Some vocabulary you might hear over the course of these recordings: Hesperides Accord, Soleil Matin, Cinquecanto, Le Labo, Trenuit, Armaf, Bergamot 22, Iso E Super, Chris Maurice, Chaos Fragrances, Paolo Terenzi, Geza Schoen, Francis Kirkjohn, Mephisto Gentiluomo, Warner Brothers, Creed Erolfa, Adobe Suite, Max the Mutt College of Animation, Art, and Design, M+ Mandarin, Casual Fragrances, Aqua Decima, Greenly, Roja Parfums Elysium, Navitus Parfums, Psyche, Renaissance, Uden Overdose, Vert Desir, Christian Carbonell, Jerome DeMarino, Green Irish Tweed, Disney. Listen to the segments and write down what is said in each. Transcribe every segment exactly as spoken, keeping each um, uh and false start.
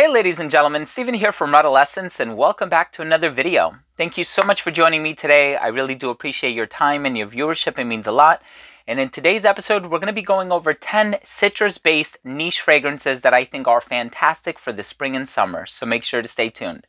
Hey ladies and gentlemen, Steven here from Redolessence and welcome back to another video. Thank you so much for joining me today. I really do appreciate your time and your viewership. It means a lot. And in today's episode, we're going to be going over ten citrus-based niche fragrances that I think are fantastic for the spring and summer. So make sure to stay tuned.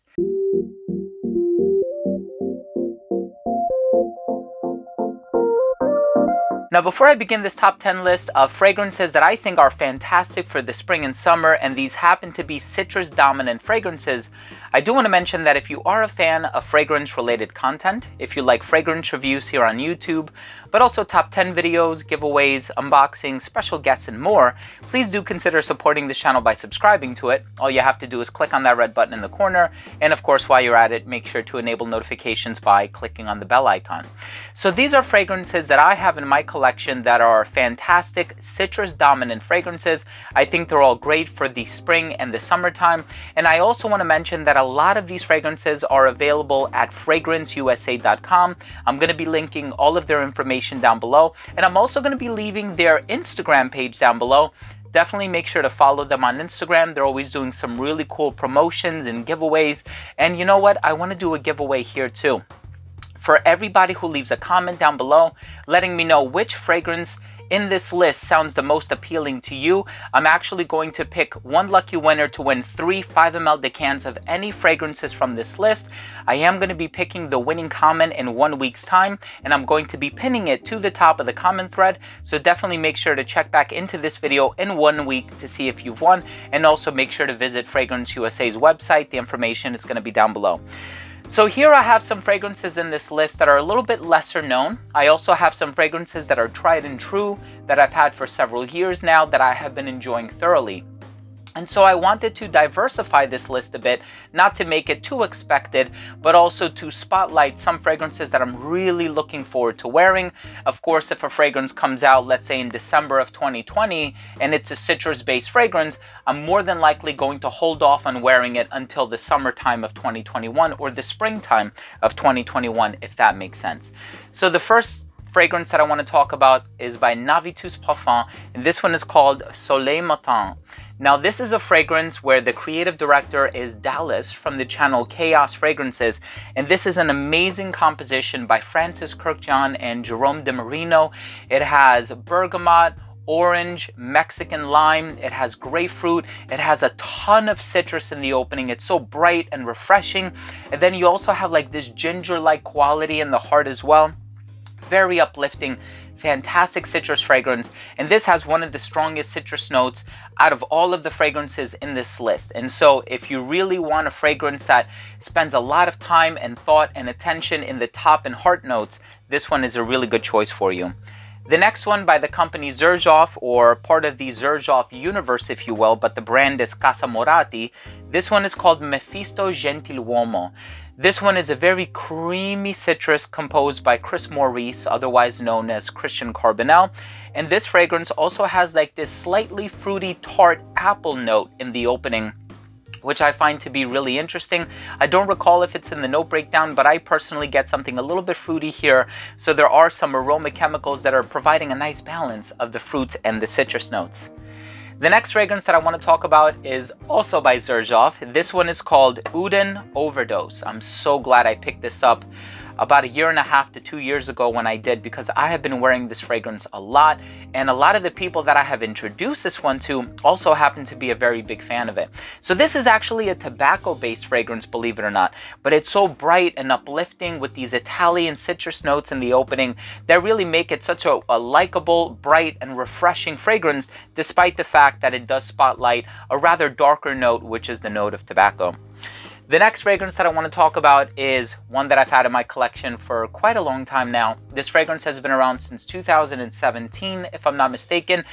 Now, before I begin this top ten list of fragrances that I think are fantastic for the spring and summer, and these happen to be citrus dominant fragrances, I do want to mention that if you are a fan of fragrance related content, if you like fragrance reviews here on YouTube, but also top ten videos, giveaways, unboxing, special guests, and more, please do consider supporting this channel by subscribing to it. All you have to do is click on that red button in the corner. And of course, while you're at it, make sure to enable notifications by clicking on the bell icon. So these are fragrances that I have in my collection that are fantastic citrus dominant fragrances. I think they're all great for the spring and the summertime. And I also want to mention that a lot of these fragrances are available at fragrance U S A dot com. I'm going to be linking all of their information down below, and I'm also going to be leaving their Instagram page down below. Definitely make sure to follow them on Instagram. They're always doing some really cool promotions and giveaways, and you know what, I want to do a giveaway here too for everybody who leaves a comment down below letting me know which fragrance in this list sounds the most appealing to you. I'm actually going to pick one lucky winner to win three five milliliter decants of any fragrances from this list. I am going to be picking the winning comment in one week's time, and I'm going to be pinning it to the top of the comment thread. So definitely make sure to check back into this video in one week to see if you've won, and also make sure to visit Fragrance U S A's website. The information is going to be down below. So here I have some fragrances in this list that are a little bit lesser known. I also have some fragrances that are tried and true that I've had for several years now that I have been enjoying thoroughly. And so I wanted to diversify this list a bit, not to make it too expected, but also to spotlight some fragrances that I'm really looking forward to wearing. Of course, if a fragrance comes out, let's say in December of twenty twenty, and it's a citrus-based fragrance, I'm more than likely going to hold off on wearing it until the summertime of twenty twenty-one or the springtime of twenty twenty-one, if that makes sense. So the first fragrance that I want to talk about is by Navitus Parfums, and this one is called Soleil Matin. Now, this is a fragrance where the creative director is Dallas from the channel Chaos Fragrances, and this is an amazing composition by Francis Kirkjohn and Jerome DeMarino. It has bergamot, orange, Mexican lime, it has grapefruit, it has a ton of citrus in the opening. It's so bright and refreshing, and then you also have like this ginger-like quality in the heart as well. Very uplifting, fantastic citrus fragrance, and this has one of the strongest citrus notes out of all of the fragrances in this list. And so if you really want a fragrance that spends a lot of time and thought and attention in the top and heart notes, this one is a really good choice for you. The next one by the company Xerjoff, or part of the Xerjoff universe, if you will, but the brand is Casa Morati. This one is called Mephisto Gentiluomo. This one is a very creamy citrus composed by Chris Maurice, otherwise known as Christian Carbonell. And this fragrance also has like this slightly fruity tart apple note in the opening, which I find to be really interesting. I don't recall if it's in the note breakdown, but I personally get something a little bit fruity here. So there are some aroma chemicals that are providing a nice balance of the fruits and the citrus notes. The next fragrance that I want to talk about is also by Xerjoff. This one is called Uden Overdose. I'm so glad I picked this up about a year and a half to two years ago when I did, because I have been wearing this fragrance a lot, and a lot of the people that I have introduced this one to also happen to be a very big fan of it. So this is actually a tobacco-based fragrance, believe it or not, but it's so bright and uplifting with these Italian citrus notes in the opening that really make it such a, a likable, bright, and refreshing fragrance, despite the fact that it does spotlight a rather darker note, which is the note of tobacco. The next fragrance that I want to talk about is one that I've had in my collection for quite a long time now. This fragrance has been around since two thousand seventeen, if I'm not mistaken.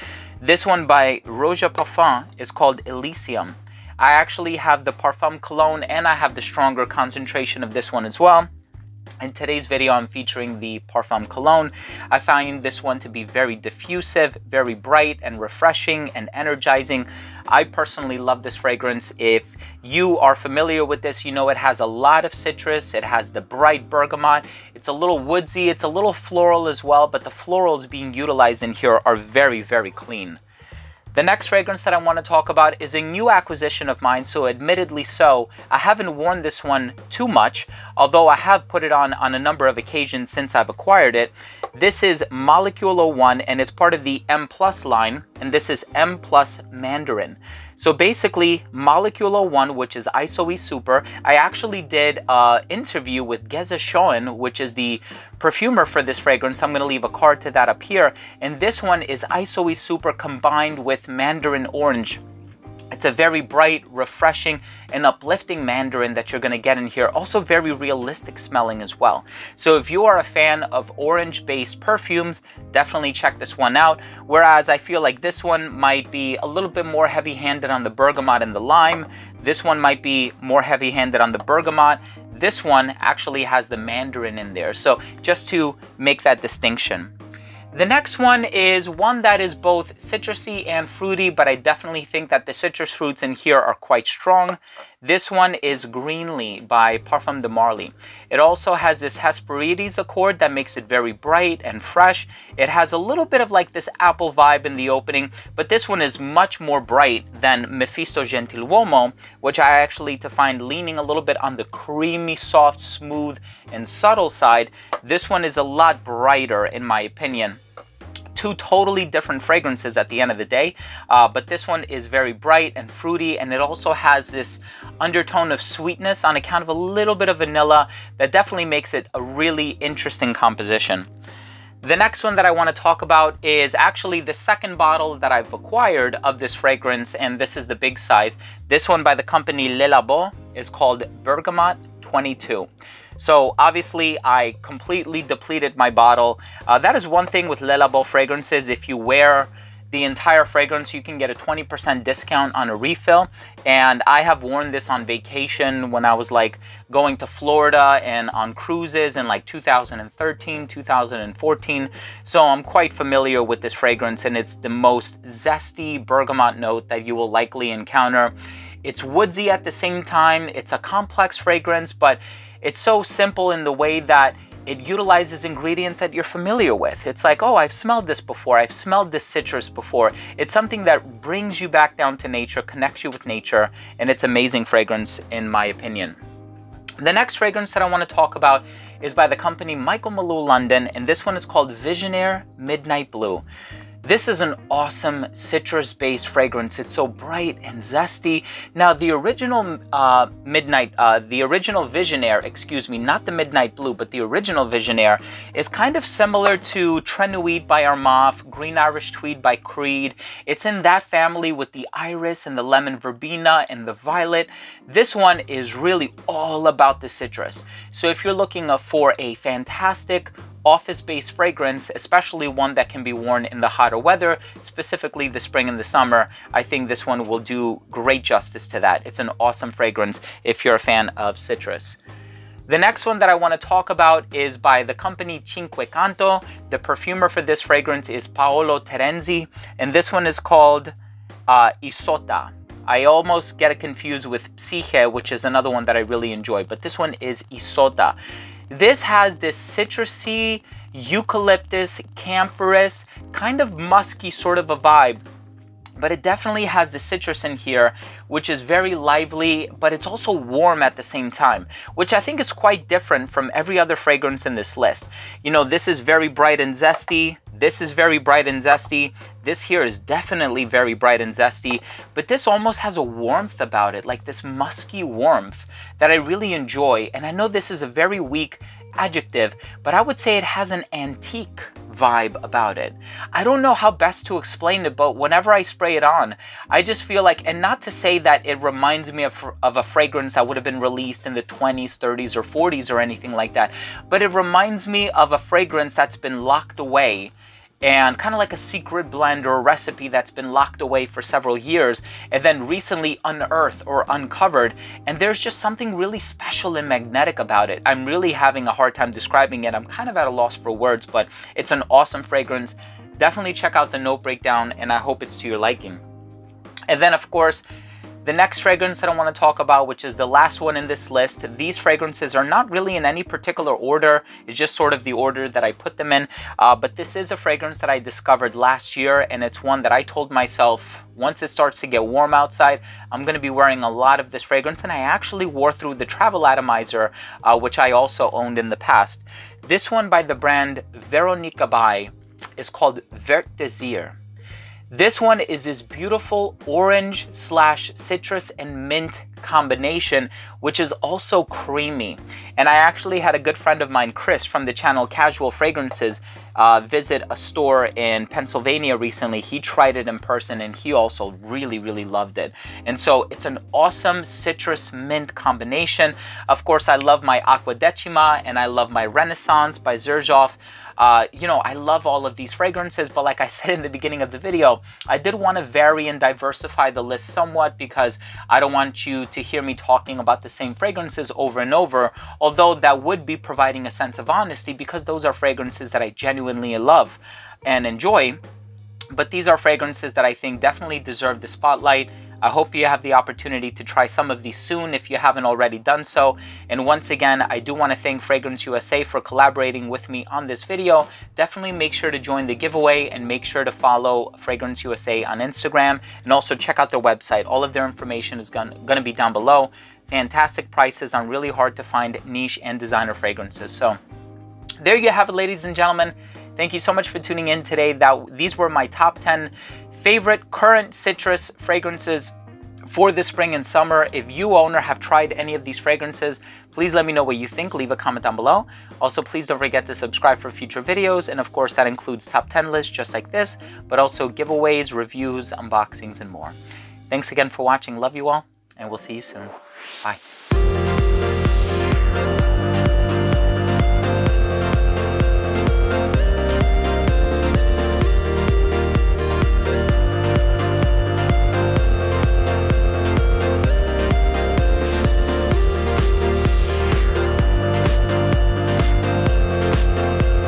This one by Roja Parfums is called Elysium. I actually have the Parfum Cologne, and I have the stronger concentration of this one as well. In today's video, I'm featuring the Parfum Cologne. I find this one to be very diffusive, very bright and refreshing and energizing. I personally love this fragrance. If you are familiar with this, you know it has a lot of citrus. It has the bright bergamot. It's a little woodsy. It's a little floral as well, but the florals being utilized in here are very, very clean. The next fragrance that I want to talk about is a new acquisition of mine, so admittedly so, I haven't worn this one too much, although I have put it on on a number of occasions since I've acquired it. This is Molecule zero one, and it's part of the M plus line, and this is M plus Mandarin. So basically, Molecule zero one, which is Iso E Super, I actually did an interview with Geza Schoen, which is the perfumer for this fragrance. I'm going to leave a card to that up here. And this one is Iso E Super combined with Mandarin Orange. It's a very bright, refreshing, and uplifting mandarin that you're going to get in here. Also very realistic smelling as well. So if you are a fan of orange-based perfumes, definitely check this one out. Whereas I feel like this one might be a little bit more heavy-handed on the bergamot and the lime. This one might be more heavy-handed on the bergamot. This one actually has the mandarin in there. So just to make that distinction. The next one is one that is both citrusy and fruity, but I definitely think that the citrus fruits in here are quite strong. This one is Greenly by Parfums de Marly. It also has this Hesperides Accord that makes it very bright and fresh. It has a little bit of like this apple vibe in the opening, but this one is much more bright than Mephisto Gentiluomo, which I actually to find leaning a little bit on the creamy, soft, smooth, and subtle side. This one is a lot brighter in my opinion. Two totally different fragrances at the end of the day, uh, but this one is very bright and fruity, and it also has this undertone of sweetness on account of a little bit of vanilla that definitely makes it a really interesting composition. The next one that I want to talk about is actually the second bottle that I've acquired of this fragrance, and this is the big size. This one by the company Le Labo is called Bergamot twenty-two. So obviously I completely depleted my bottle. Uh, that is one thing with Le Labo fragrances. If you wear the entire fragrance, you can get a twenty percent discount on a refill. And I have worn this on vacation when I was like going to Florida and on cruises in like two thousand thirteen, two thousand fourteen. So I'm quite familiar with this fragrance, and it's the most zesty bergamot note that you will likely encounter. It's woodsy at the same time. It's a complex fragrance, but it's so simple in the way that it utilizes ingredients that you're familiar with. It's like, oh, I've smelled this before. I've smelled this citrus before. It's something that brings you back down to nature, connects you with nature, and it's an amazing fragrance in my opinion. The next fragrance that I want to talk about is by the company Michael Malul London, and this one is called Visionair Midnight Blue. This is an awesome citrus-based fragrance. It's so bright and zesty. Now, the original uh, Midnight, uh, the original Visionaire, excuse me, not the Midnight Blue, but the original Visionaire is kind of similar to Trenuit by Armaf, Green Irish Tweed by Creed. It's in that family with the iris and the lemon verbena and the violet. This one is really all about the citrus. So if you're looking for a fantastic office-based fragrance, especially one that can be worn in the hotter weather, specifically the spring and the summer, I think this one will do great justice to that. It's an awesome fragrance if you're a fan of citrus. The next one that I want to talk about is by the company Cinquecanto. The perfumer for this fragrance is Paolo Terenzi, and this one is called uh, Isota. I almost get it confused with Psyche, which is another one that I really enjoy, but this one is Isota. This has this citrusy, eucalyptus, camphorous, kind of musky sort of a vibe, but it definitely has the citrus in here, which is very lively, but it's also warm at the same time, which I think is quite different from every other fragrance in this list. You know, this is very bright and zesty. This is very bright and zesty. This here is definitely very bright and zesty, but this almost has a warmth about it, like this musky warmth that I really enjoy. And I know this is a very weak adjective, but I would say it has an antique vibe about it. I don't know how best to explain it, but whenever I spray it on, I just feel like, and not to say that it reminds me of, of a fragrance that would have been released in the twenties, thirties, or forties or anything like that, but it reminds me of a fragrance that's been locked away, and kind of like a secret blend or recipe that's been locked away for several years and then recently unearthed or uncovered, and there's just something really special and magnetic about it. I'm really having a hard time describing it. I'm kind of at a loss for words, but it's an awesome fragrance. Definitely check out the note breakdown, and I hope it's to your liking. And then of course, The next fragrance that I want to talk about, which is the last one in this list, these fragrances are not really in any particular order. It's just sort of the order that I put them in. Uh, but this is a fragrance that I discovered last year, and it's one that I told myself, once it starts to get warm outside, I'm going to be wearing a lot of this fragrance, and I actually wore through the travel atomizer, uh, which I also owned in the past. This one by the brand Veronica By is called Vert Désir. This one is this beautiful orange slash citrus and mint combination, which is also creamy. And I actually had a good friend of mine, Chris, from the channel Casual Fragrances, uh, visit a store in Pennsylvania recently. He tried it in person and he also really, really loved it. And so it's an awesome citrus mint combination. Of course, I love my Aqua Decima and I love my Renaissance by Xerjoff. Uh, you know, I love all of these fragrances, but like I said in the beginning of the video, I did want to vary and diversify the list somewhat because I don't want you to hear me talking about the same fragrances over and over, although that would be providing a sense of honesty because those are fragrances that I genuinely love and enjoy. But these are fragrances that I think definitely deserve the spotlight. I hope you have the opportunity to try some of these soon if you haven't already done so. And once again, I do want to thank Fragrance U S A for collaborating with me on this video. Definitely make sure to join the giveaway and make sure to follow Fragrance U S A on Instagram and also check out their website. All of their information is going to be down below. Fantastic prices on really hard to find niche and designer fragrances. So there you have it, ladies and gentlemen. Thank you so much for tuning in today. That, these were my top ten favorite current citrus fragrances for the spring and summer. If you own or have tried any of these fragrances, please let me know what you think. Leave a comment down below. Also, please don't forget to subscribe for future videos. And of course, that includes top ten lists just like this, but also giveaways, reviews, unboxings, and more. Thanks again for watching. Love you all, and we'll see you soon. Bye.